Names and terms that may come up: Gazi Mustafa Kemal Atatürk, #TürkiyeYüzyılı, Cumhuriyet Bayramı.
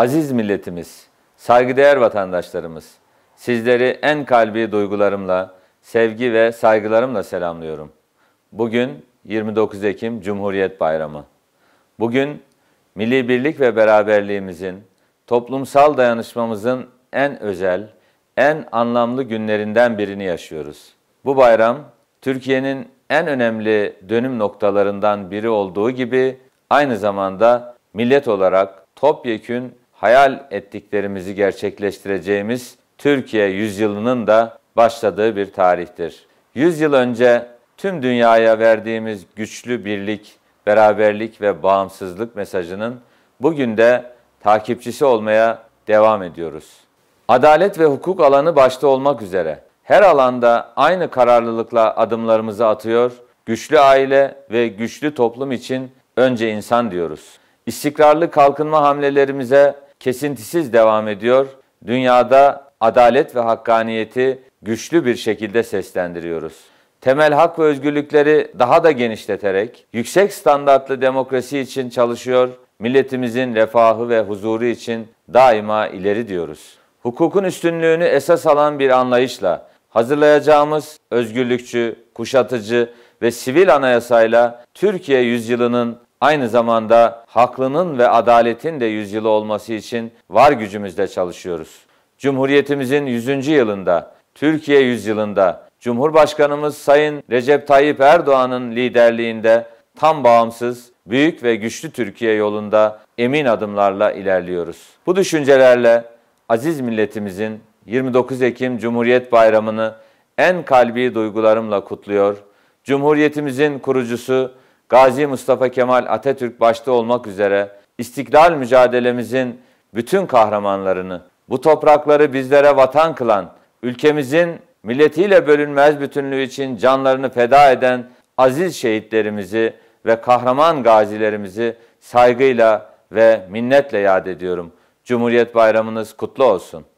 Aziz milletimiz, saygıdeğer vatandaşlarımız, sizleri en kalbi duygularımla, sevgi ve saygılarımla selamlıyorum. Bugün 29 Ekim Cumhuriyet Bayramı. Bugün milli birlik ve beraberliğimizin, toplumsal dayanışmamızın en özel, en anlamlı günlerinden birini yaşıyoruz. Bu bayram, Türkiye'nin en önemli dönüm noktalarından biri olduğu gibi, aynı zamanda millet olarak topyekün hayal ettiklerimizi gerçekleştireceğimiz Türkiye yüzyılının da başladığı bir tarihtir. 100 yıl önce tüm dünyaya verdiğimiz güçlü birlik, beraberlik ve bağımsızlık mesajının bugün de takipçisi olmaya devam ediyoruz. Adalet ve hukuk alanı başta olmak üzere her alanda aynı kararlılıkla adımlarımızı atıyor, güçlü aile ve güçlü toplum için önce insan diyoruz. İstikrarlı kalkınma hamlelerimize kesintisiz devam ediyor, dünyada adalet ve hakkaniyeti güçlü bir şekilde seslendiriyoruz. Temel hak ve özgürlükleri daha da genişleterek yüksek standartlı demokrasi için çalışıyor, milletimizin refahı ve huzuru için daima ileri diyoruz. Hukukun üstünlüğünü esas alan bir anlayışla hazırlayacağımız özgürlükçü, kuşatıcı ve sivil anayasayla Türkiye yüzyılının aynı zamanda haklının ve adaletin de yüzyılı olması için var gücümüzle çalışıyoruz. Cumhuriyetimizin 100. yılında, Türkiye yüzyılında Cumhurbaşkanımız Sayın Recep Tayyip Erdoğan'ın liderliğinde tam bağımsız, büyük ve güçlü Türkiye yolunda emin adımlarla ilerliyoruz. Bu düşüncelerle aziz milletimizin 29 Ekim Cumhuriyet Bayramı'nı en kalbi duygularımla kutluyor, Cumhuriyetimizin kurucusu Gazi Mustafa Kemal Atatürk başta olmak üzere istiklal mücadelemizin bütün kahramanlarını, bu toprakları bizlere vatan kılan, ülkemizin milletiyle bölünmez bütünlüğü için canlarını feda eden aziz şehitlerimizi ve kahraman gazilerimizi saygıyla ve minnetle yad ediyorum. Cumhuriyet Bayramınız kutlu olsun.